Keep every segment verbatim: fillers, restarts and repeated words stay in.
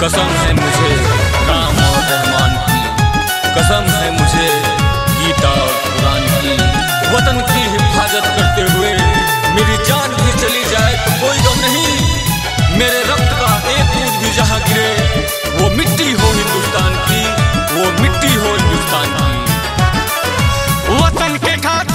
कसम है मुझे नाम और रहमान की, कसम है मुझे गीता और कुरान की। वतन की हिफाजत करते हुए मेरी जान भी चली जाए तो कोई गम नहीं। मेरे रक्त का एक बूंद भी जहाँ गिरे वो मिट्टी हो हिंदुस्तान की, वो मिट्टी हो हिंदुस्तान की। वतन के खातिर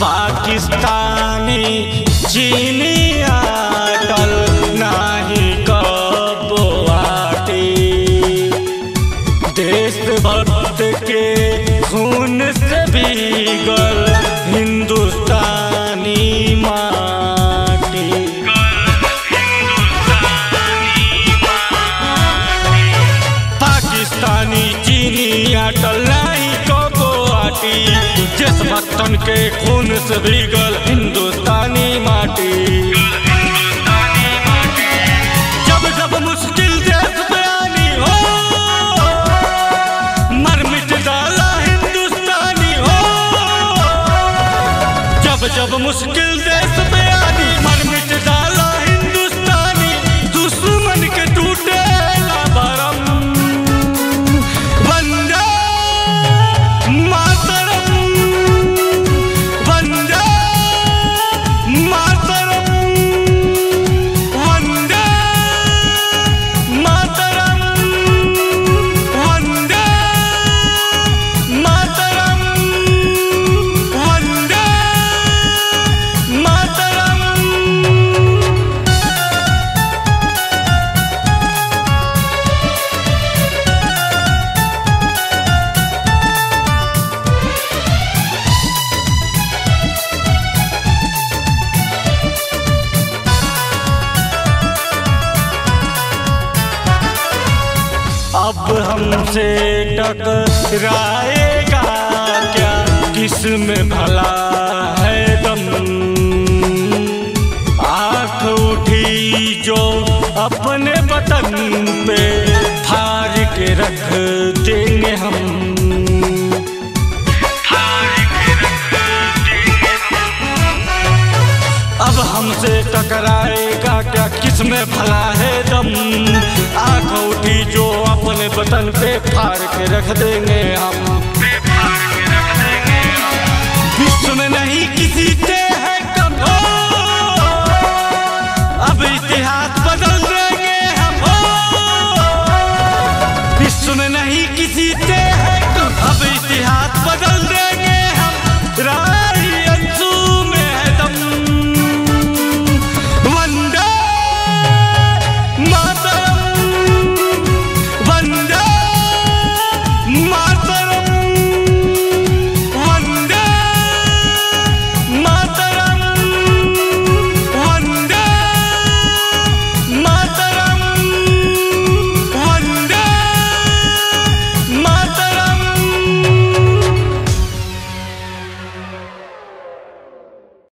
पाकिस्तानी जीने आटल नाही कब आटी, देशभक्त के खून से भीगल हिंदुस्तानी माटी। पाकिस्तानी जीने आटल नाही कब आटी, जिस वतन के खून से भीगल हिंदुस्तानी माटी। जब जब मुश्किल देश पे आनी हो मर मिट डाला हिंदुस्तानी हो। जब जब मुश्किल देश पे आनी मर मिट डाला हिंदुस्तानी, दुश्मन के टूटे हमसे टकराएगा क्या, किस में भला है दम। आँख उठी जो अपने वतन पे फाड़ के रख देंगे हम। अब हमसे टकराएगा क्या, किस में भला है दम। आँख उठी जो अपने वतन पे फाड़ के रख देंगे हम। विश्व में नहीं किसी